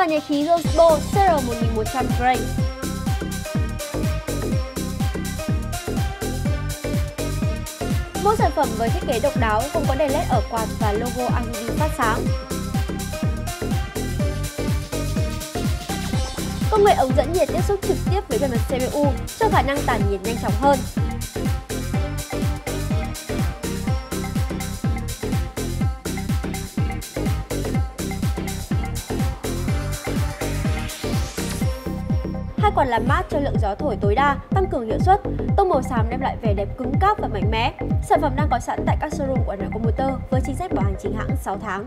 và nhà khí Rosbo SR 1100 Grain. Mỗi sản phẩm với thiết kế độc đáo, gồm có đèn LED ở quạt và logo RGB phát sáng. Công nghệ ống dẫn nhiệt tiếp xúc trực tiếp với bề mặt CPU cho khả năng tản nhiệt nhanh chóng hơn. Hai quạt làm mát cho lượng gió thổi tối đa, tăng cường hiệu suất. Tông màu xám đem lại vẻ đẹp cứng cáp và mạnh mẽ. Sản phẩm đang có sẵn tại các showroom của Hanoicomputer với chính sách bảo hành chính hãng 6 tháng.